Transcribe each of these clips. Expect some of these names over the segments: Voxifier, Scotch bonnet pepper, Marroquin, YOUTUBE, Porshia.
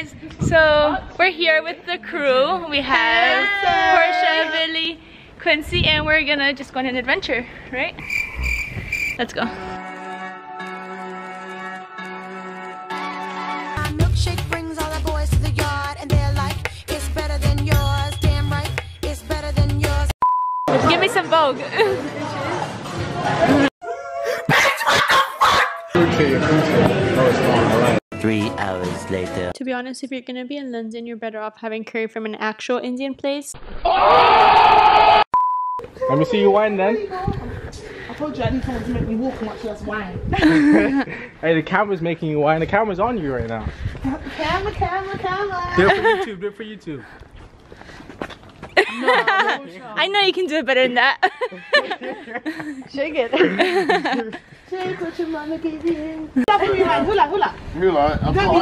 guys, so we're here with the crew. We have Porshia, Billy, Quincy, and we're gonna just go on an adventure, right? Let's go. Give me some Vogue. Okay. 3 hours later. To be honest, if you're gonna be in London, you're better off having curry from an actual Indian place. Oh! Let me see you wine then. I told you I need someone to make me walk and watch us wine. Hey, the camera's making you wine. The camera's on you right now. Camera. Do it for YouTube. Do it for YouTube. No, I know you can do it better than that. Shake it. Shake what your mama gave you. Stop doing your hand. Hula, hula. I can't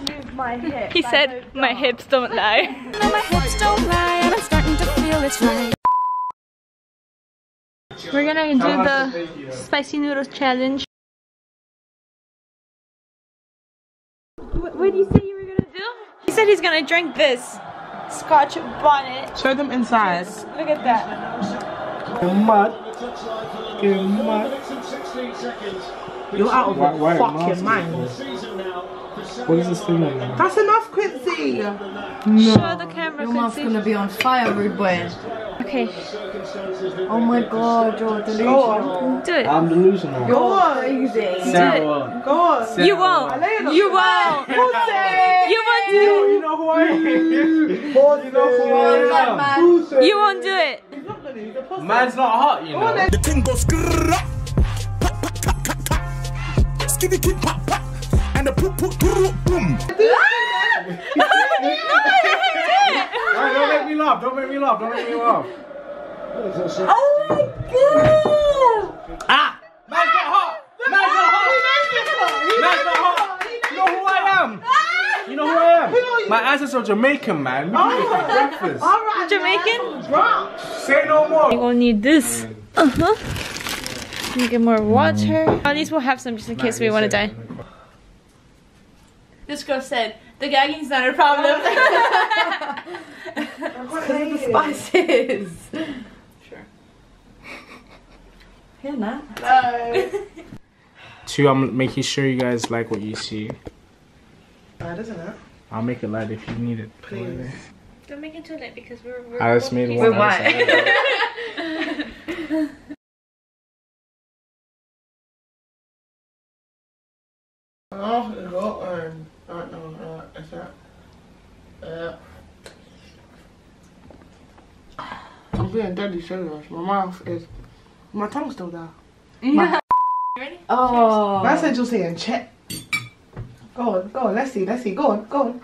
move my hips. He said, my hips don't lie. No, my hips don't lie, and I'm starting to feel it's right. We're gonna do the spicy noodles challenge. What do you say you were gonna do? He said he's gonna drink this Scotch bonnet. Show them inside. Look at that. Good mud. You're out of your fucking mind. What is this thing like now? That's enough, Quincy. No. Show the camera, Quincy. Your mouth's gonna be on fire, rude boy. Okay. Oh my god, you're delusional. Do it. I'm delusional. You're crazy. Sarah. Go on. You won't. You won't. You won't do it. You know who I am. You won't do it. Man's not hot, you know. The king goes skitty kick pop pop and the poop poop boom. Don't make me laugh. Oh my god! Ah! Man, get hot! Man, get hot! You know who I am? My ancestors are Jamaican, man. We need breakfast. Alright, Jamaican? Say no more. We're gonna need this. Let me get more water. At least we'll have some just in case we want to die. This girl said, the gagging's not a problem. The spices. Sure. Hear that? Hello. Two, I'm making sure you guys like what you see. Light, isn't it? I'll make it light if you need it. Please. Don't make it too light because we're I just made one. We're white. I'm being deadly serious. My mouth is. My tongue's still there. Yeah. You ready? Oh. I said you're saying check. Go on. Let's see. Go on.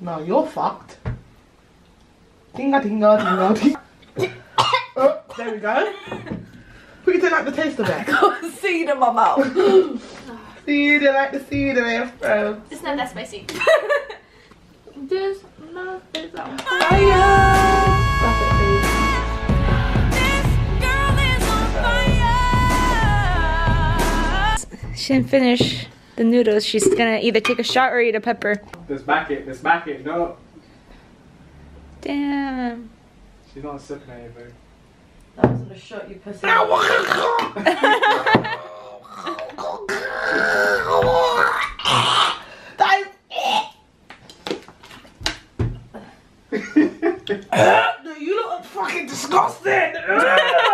No, you're fucked. Dinga. Oh, there we go. We can take out the taste of it. I can't see it in my mouth. Seed, I like the seed and I'm frozen. It's not that spicy. This love is on fire. This girl is on fire. She didn't finish the noodles. She's gonna either take a shot or eat a pepper. Let's back it, no. Damn. She's not sipping anything. That wasn't a shot, you pussy. No, you look fucking disgusting!